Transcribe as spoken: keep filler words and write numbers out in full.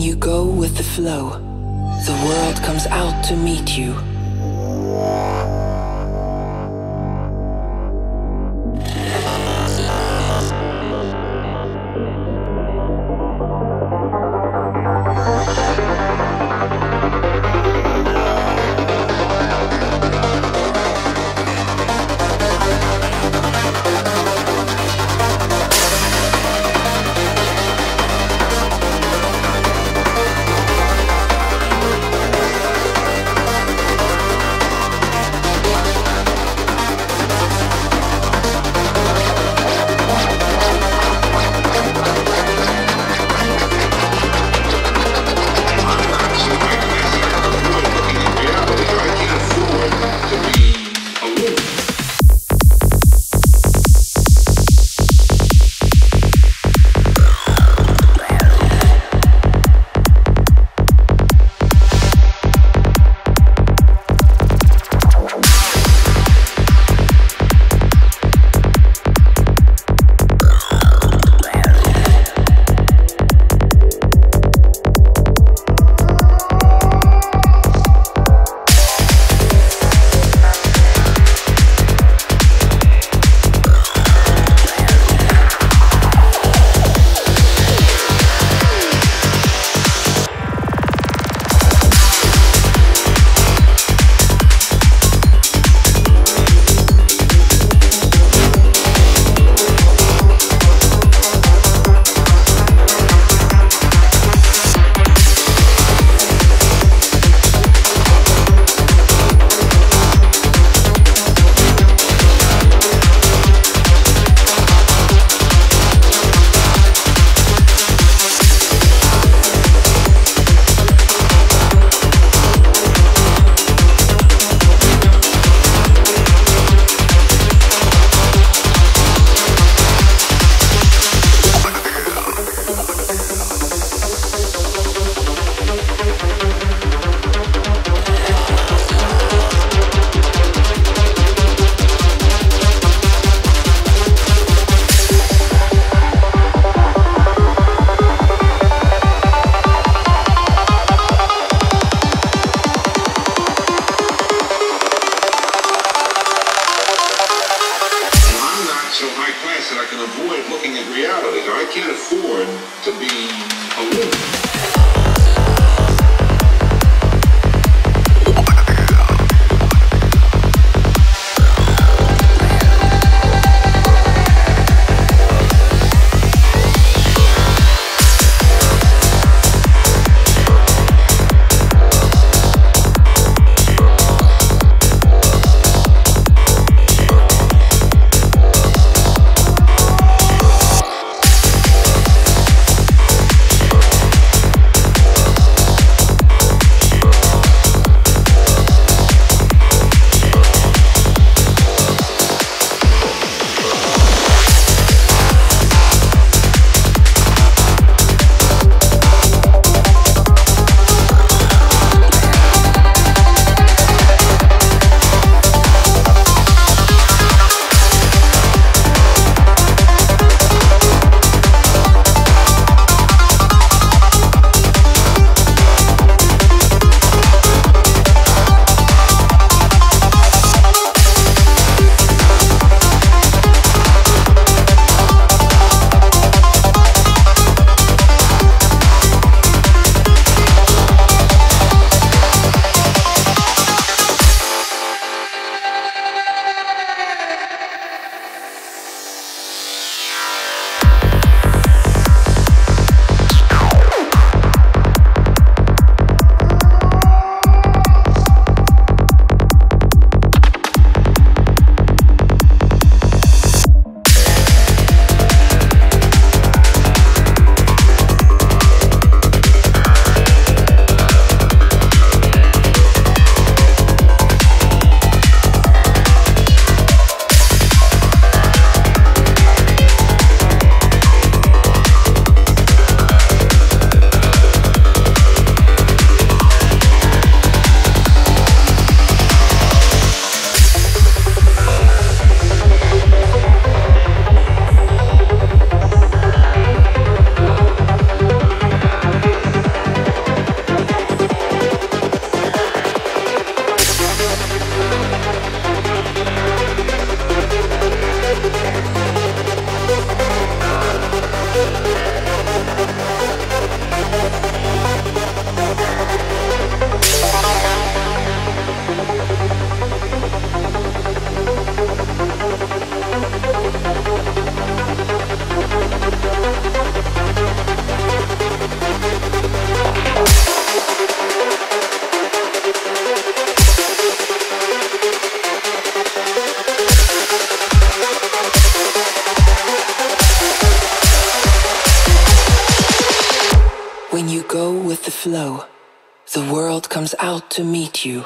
when you go with the flow, the world comes out to meet you. When you go with the flow, the world comes out to meet you.